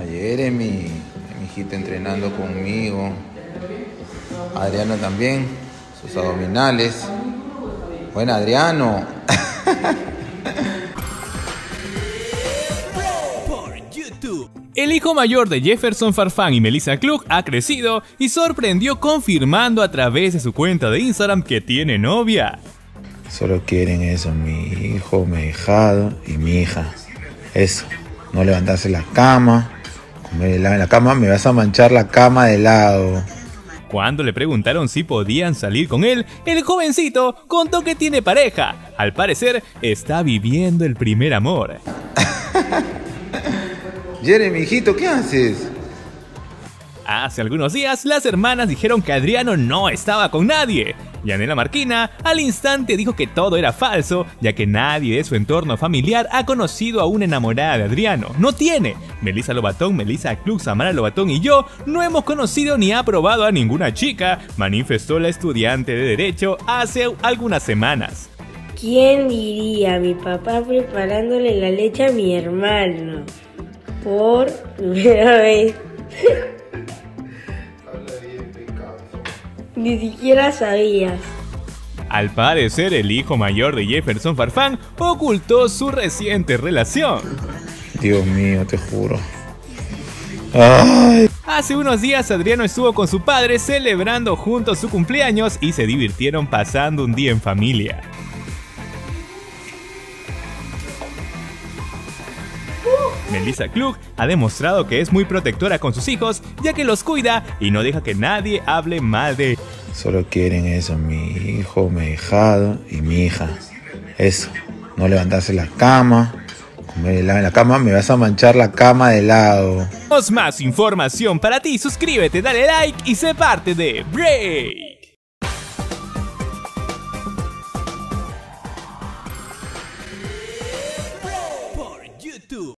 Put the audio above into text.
Mira, Jeremy, mi hijita entrenando conmigo. Adriano también, sus abdominales. Buena, Adriano. El hijo mayor de Jefferson Farfán y Melissa Klug ha crecido y sorprendió confirmando a través de su cuenta de Instagram que tiene novia. Solo quieren eso, mi hijo, mi ahijado y mi hija. Eso, no levantarse la cama, comer helado en la cama, me vas a manchar la cama de helado. Cuando le preguntaron si podían salir con él, el jovencito contó que tiene pareja. Al parecer, está viviendo el primer amor. Jeremy, hijito, ¿qué haces? Hace algunos días, las hermanas dijeron que Adriano no estaba con nadie. Y Anela Marquina al instante dijo que todo era falso, ya que nadie de su entorno familiar ha conocido a una enamorada de Adriano. ¡No tiene! Melissa Lobatón, Melissa Klug, Samara Lobatón y yo no hemos conocido ni aprobado a ninguna chica, manifestó la estudiante de Derecho hace algunas semanas. ¿Quién diría? Mi papá preparándole la leche a mi hermano. Por primera vez. Ni siquiera sabías. Al parecer, el hijo mayor de Jefferson Farfán ocultó su reciente relación. Dios mío, te juro. Ay. Hace unos días Adriano estuvo con su padre celebrando juntos su cumpleaños y se divirtieron pasando un día en familia. Melissa Klug ha demostrado que es muy protectora con sus hijos, ya que los cuida y no deja que nadie hable mal de él. Solo quieren eso, mi hijo, mi ahijado y mi hija. Eso, no levantarse la cama, comer helado en la cama, me vas a manchar la cama de helado. Más información para ti, suscríbete, dale like y sé parte de Break.